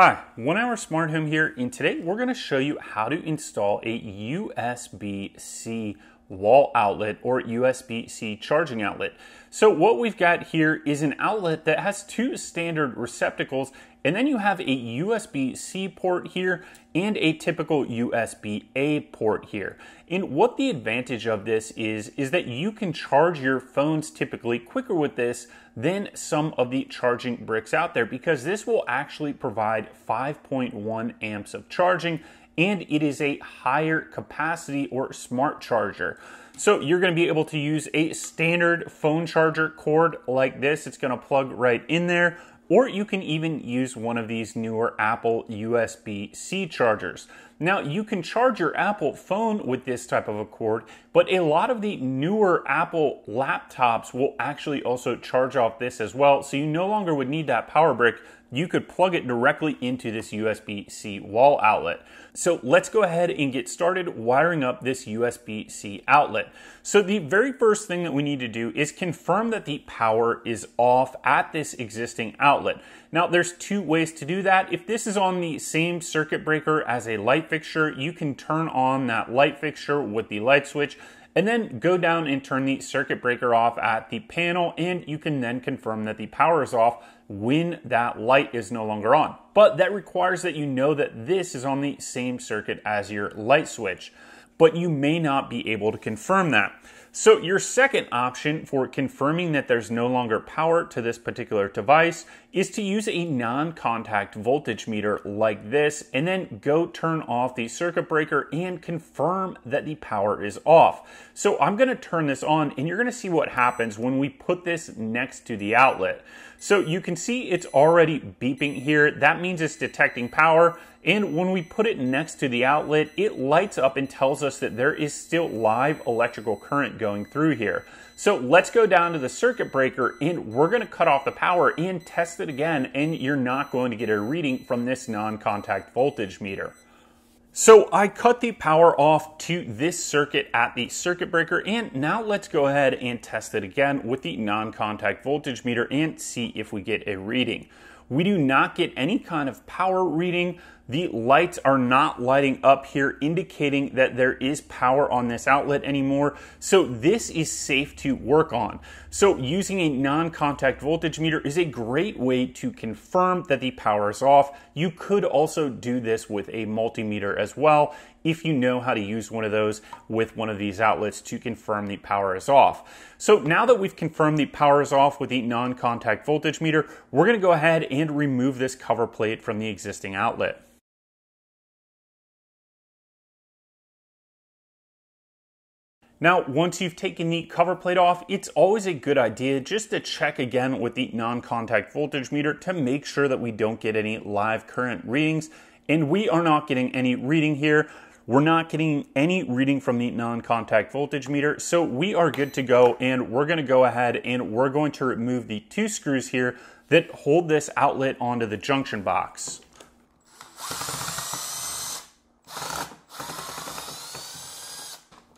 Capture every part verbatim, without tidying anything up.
Hi, One Hour Smart Home here, and today we're going to show you how to install a U S B C wall outlet or U S B C charging outlet. So what we've got here is an outlet that has two standard receptacles, and then you have a U S B C port here and a typical U S B A port here. And what the advantage of this is, is that you can charge your phones typically quicker with this than some of the charging bricks out there, because this will actually provide five point one amps of charging, and it is a higher capacity or smart charger. So you're gonna be able to use a standard phone charger cord like this. It's gonna plug right in there, or you can even use one of these newer Apple U S B C chargers. Now, you can charge your Apple phone with this type of a cord, but a lot of the newer Apple laptops will actually also charge off this as well, so you no longer would need that power brick. You could plug it directly into this U S B C wall outlet. So let's go ahead and get started wiring up this U S B C outlet. So the very first thing that we need to do is confirm that the power is off at this existing outlet. Now, there's two ways to do that. If this is on the same circuit breaker as a light fixture, you can turn on that light fixture with the light switch and then go down and turn the circuit breaker off at the panel, and you can then confirm that the power is off when that light is no longer on. But that requires that you know that this is on the same circuit as your light switch, but you may not be able to confirm that. So your second option for confirming that there's no longer power to this particular device is to use a non-contact voltage meter like this, and then go turn off the circuit breaker and confirm that the power is off. So I'm gonna turn this on, and you're gonna see what happens when we put this next to the outlet. So you can see it's already beeping here. That means it's detecting power. And when we put it next to the outlet, it lights up and tells us that there is still live electrical current going through here. So let's go down to the circuit breaker, and we're gonna cut off the power and test it again, and you're not going to get a reading from this non-contact voltage meter. So I cut the power off to this circuit at the circuit breaker, and now let's go ahead and test it again with the non-contact voltage meter and see if we get a reading. We do not get any kind of power reading. The lights are not lighting up here, indicating that there is power on this outlet anymore. So this is safe to work on. So using a non-contact voltage meter is a great way to confirm that the power is off. You could also do this with a multimeter as well, if you know how to use one of those with one of these outlets to confirm the power is off. So now that we've confirmed the power is off with the non-contact voltage meter, we're gonna go ahead and remove this cover plate from the existing outlet. Now, once you've taken the cover plate off, it's always a good idea just to check again with the non-contact voltage meter to make sure that we don't get any live current readings. And we are not getting any reading here. We're not getting any reading from the non-contact voltage meter, so we are good to go, and we're gonna go ahead and we're going to remove the two screws here that hold this outlet onto the junction box.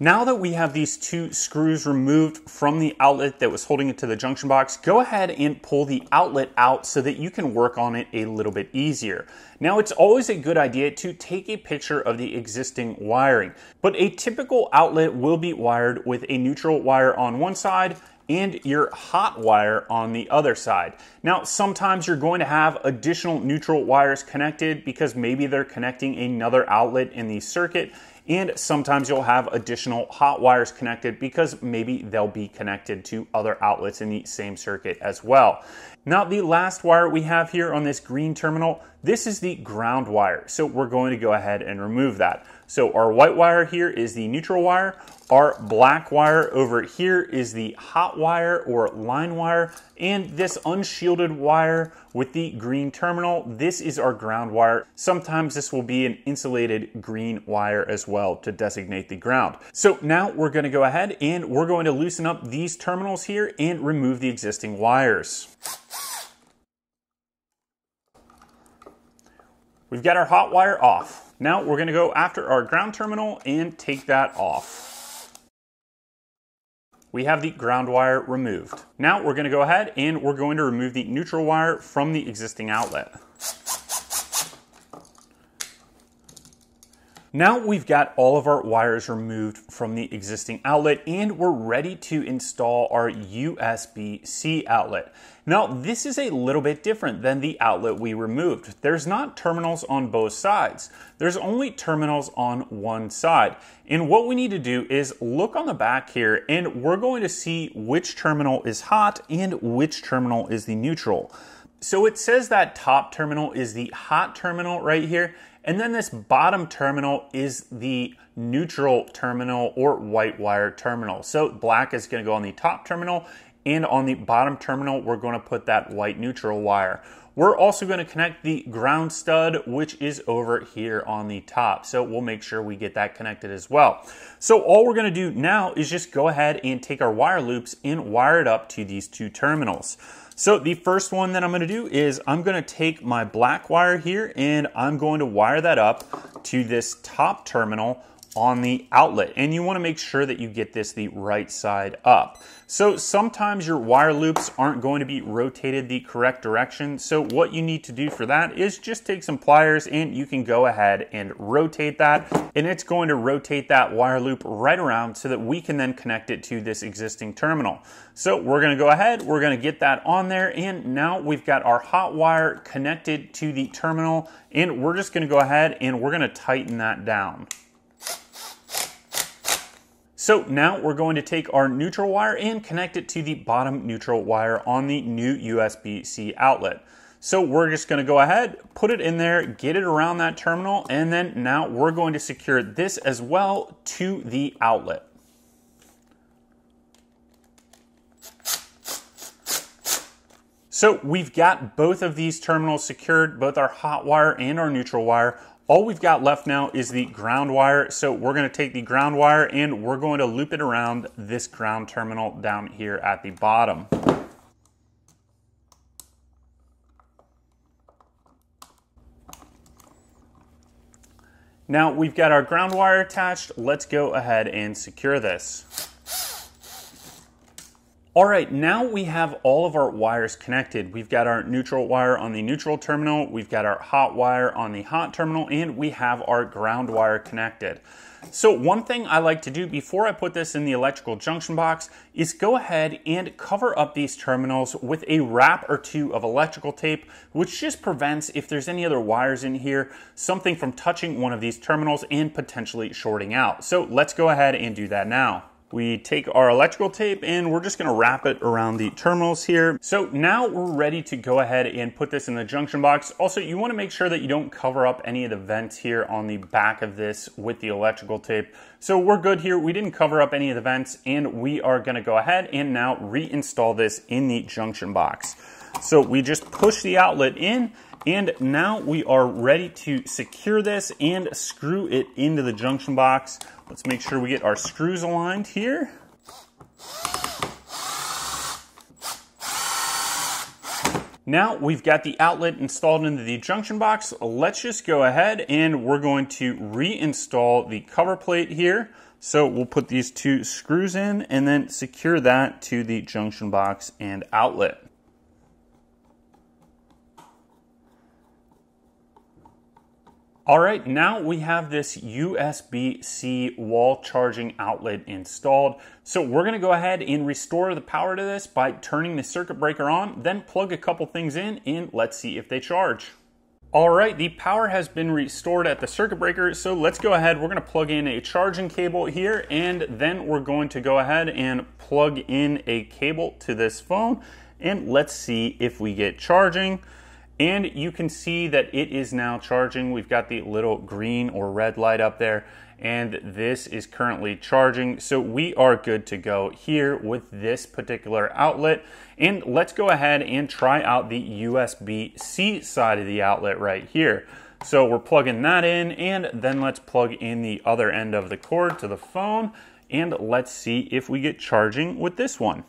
Now that we have these two screws removed from the outlet that was holding it to the junction box, go ahead and pull the outlet out so that you can work on it a little bit easier. Now, it's always a good idea to take a picture of the existing wiring, but a typical outlet will be wired with a neutral wire on one side and your hot wire on the other side. Now, sometimes you're going to have additional neutral wires connected because maybe they're connecting another outlet in the circuit, and sometimes you'll have additional hot wires connected because maybe they'll be connected to other outlets in the same circuit as well. Now, the last wire we have here on this green terminal, this is the ground wire, so we're going to go ahead and remove that. So our white wire here is the neutral wire, our black wire over here is the hot wire or line wire, and this unshielded wire with the green terminal, this is our ground wire. Sometimes this will be an insulated green wire as well to designate the ground. So now we're gonna go ahead and we're going to loosen up these terminals here and remove the existing wires. We've got our hot wire off. Now we're gonna go after our ground terminal and take that off. We have the ground wire removed. Now we're gonna go ahead and we're going to remove the neutral wire from the existing outlet. Now we've got all of our wires removed from the existing outlet and we're ready to install our U S B C outlet. Now, this is a little bit different than the outlet we removed. There's not terminals on both sides. There's only terminals on one side. And what we need to do is look on the back here and we're going to see which terminal is hot and which terminal is the neutral. So it says that top terminal is the hot terminal right here. And then this bottom terminal is the neutral terminal or white wire terminal. So black is going to go on the top terminal, and on the bottom terminal, we're going to put that white neutral wire. We're also going to connect the ground stud, which is over here on the top. So we'll make sure we get that connected as well. So all we're going to do now is just go ahead and take our wire loops and wire it up to these two terminals. So the first one that I'm going to do is I'm going to take my black wire here and I'm going to wire that up to this top terminal on the outlet, and you want to make sure that you get this the right side up. So sometimes your wire loops aren't going to be rotated the correct direction, so what you need to do for that is just take some pliers and you can go ahead and rotate that, and it's going to rotate that wire loop right around so that we can then connect it to this existing terminal. So we're going to go ahead, we're going to get that on there, and now we've got our hot wire connected to the terminal, and we're just going to go ahead and we're going to tighten that down. So now we're going to take our neutral wire and connect it to the bottom neutral wire on the new U S B C outlet. So we're just going to go ahead, put it in there, get it around that terminal, and then now we're going to secure this as well to the outlet. So we've got both of these terminals secured, both our hot wire and our neutral wire. All we've got left now is the ground wire. So we're going to take the ground wire and we're going to loop it around this ground terminal down here at the bottom. Now we've got our ground wire attached. Let's go ahead and secure this. All right, now we have all of our wires connected. We've got our neutral wire on the neutral terminal, we've got our hot wire on the hot terminal, and we have our ground wire connected. So one thing I like to do before I put this in the electrical junction box is go ahead and cover up these terminals with a wrap or two of electrical tape, which just prevents, if there's any other wires in here, something from touching one of these terminals and potentially shorting out. So let's go ahead and do that now. We take our electrical tape and we're just gonna wrap it around the terminals here. So now we're ready to go ahead and put this in the junction box. Also, you wanna make sure that you don't cover up any of the vents here on the back of this with the electrical tape. So we're good here. We didn't cover up any of the vents, and we are gonna go ahead and now reinstall this in the junction box. So we just push the outlet in, and now we are ready to secure this and screw it into the junction box. Let's make sure we get our screws aligned here. Now we've got the outlet installed into the junction box. Let's just go ahead and we're going to reinstall the cover plate here. So we'll put these two screws in and then secure that to the junction box and outlet. All right, now we have this U S B C wall charging outlet installed. So we're gonna go ahead and restore the power to this by turning the circuit breaker on, then plug a couple things in, and let's see if they charge. All right, the power has been restored at the circuit breaker. So let's go ahead, we're gonna plug in a charging cable here, and then we're going to go ahead and plug in a cable to this phone, and let's see if we get charging. And you can see that it is now charging. We've got the little green or red light up there, and this is currently charging. So we are good to go here with this particular outlet. And let's go ahead and try out the U S B C side of the outlet right here. So we're plugging that in, and then let's plug in the other end of the cord to the phone, and let's see if we get charging with this one.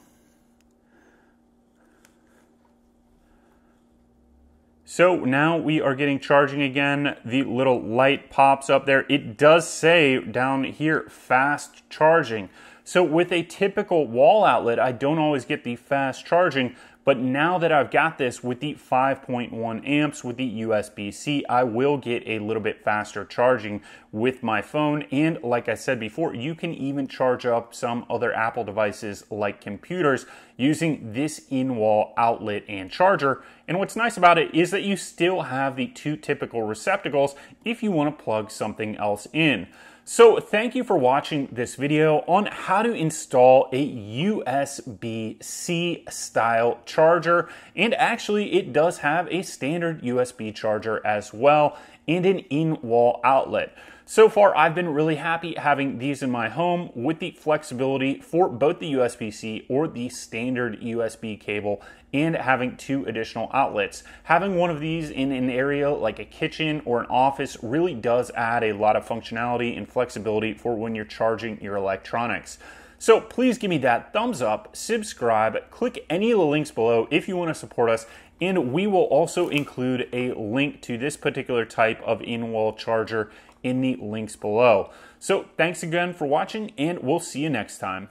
So now we are getting charging again. The little light pops up there. It does say down here, fast charging. So with a typical wall outlet, I don't always get the fast charging, But now that I've got this with the five point one amps with the U S B C, I will get a little bit faster charging with my phone. And like I said before, you can even charge up some other Apple devices like computers using this in-wall outlet and charger. And what's nice about it is that you still have the two typical receptacles if you want to plug something else in. So thank you for watching this video on how to install a U S B C style charger. And actually it does have a standard U S B charger as well and an in-wall outlet. So far, I've been really happy having these in my home with the flexibility for both the U S B C or the standard U S B cable and having two additional outlets. Having one of these in an area like a kitchen or an office really does add a lot of functionality and flexibility for when you're charging your electronics. So please give me that thumbs up, subscribe, click any of the links below if you want to support us, and we will also include a link to this particular type of in-wall charger in the links below. So thanks again for watching, and we'll see you next time.